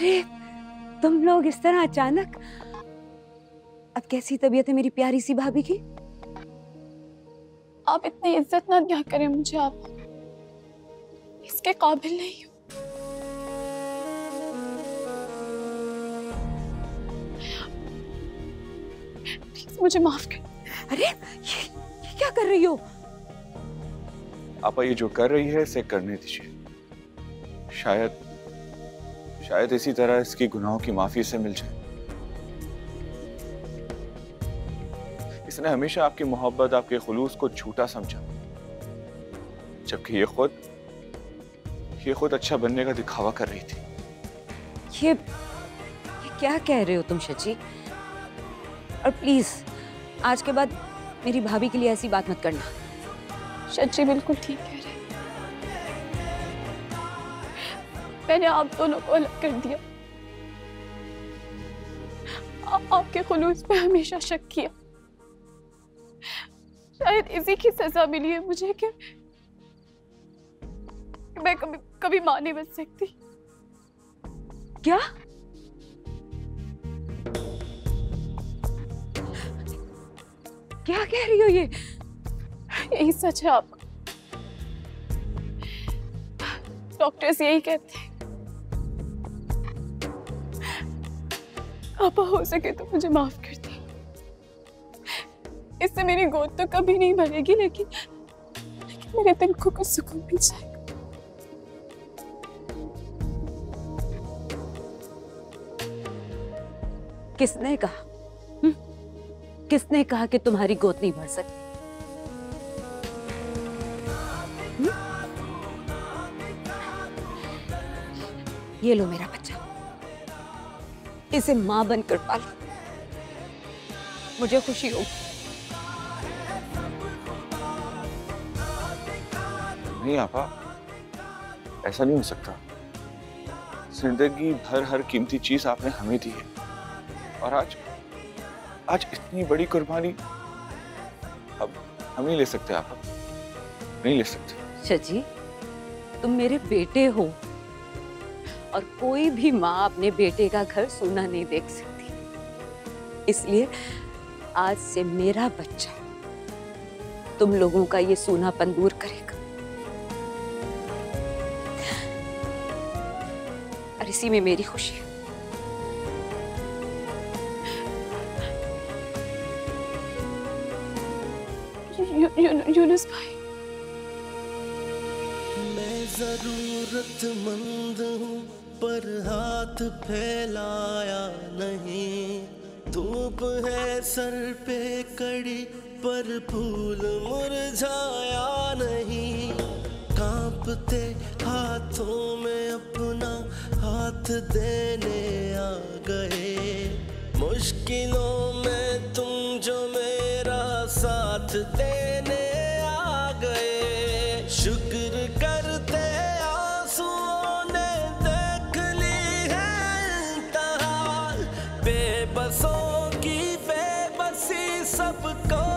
अरे तुम लोग इस तरह अचानक, अब कैसी तबीयत है मेरी प्यारी सी भाभी की? आप इतनी इज्जत ना दिया करें मुझे, आप इसके काबिल नहीं हो। मुझे माफ कर। अरे ये क्या कर रही हो? आपा ये जो कर रही है इसे करने दीजिए। शायद इसी तरह इसकी गुनाहों की माफी से मिल जाए। इसने हमेशा आपकी मोहब्बत, आपके खुलूस को झूठा समझा, जबकि ये खुद अच्छा बनने का दिखावा कर रही थी। ये क्या कह रहे हो तुम शची? और प्लीज आज के बाद मेरी भाभी के लिए ऐसी बात मत करना। शची बिल्कुल ठीक कह रहे। मैंने आप दोनों को अलग कर दिया, आपके खुलूस पे हमेशा शक किया। शायद इसी की सजा मिली है मुझे कि मैं कभी मां नहीं बन सकती। क्या क्या कह रही हो? ये यही सच है। आप डॉक्टर्स यही कहते हैं। आपा हो सके तो मुझे माफ कर दे। इससे मेरी गोद तो कभी नहीं भरेगी, लेकिन मेरे दिल को कुछ सुकून मिल जाएगा। किसने कहा? किसने कहा कि तुम्हारी गोद नहीं भर सकती? ये लो मेरा बच्चा, इसे मां बनकर पालो, मुझे खुशी हो। नहीं आपा, ऐसा नहीं हो सकता। जिंदगी भर हर कीमती चीज आपने हमें दी है, और आज इतनी बड़ी कुर्बानी अब हम नहीं ले सकते। आप नहीं ले सकते। शची, तुम मेरे बेटे हो, और कोई भी माँ अपने बेटे का घर सोना नहीं देख सकती। इसलिए आज से मेरा बच्चा तुम लोगों का ये सोनापन दूर करेगा। और इसी में मेरी खुशी है। यूनुस भाई, मैं जरूरतमंद हूँ पर हाथ फैलाया नहीं। धूप है सर पे कड़ी पर फूल मुरझाया नहीं। कांपते हाथों में अपना हाथ देने आ गए। मुश्किलों में तुम जो मेरा साथ देने आ गए। शुक्र करते आंसुओं ने देख ली है इंतहा। बेबसों की बेबसी सबको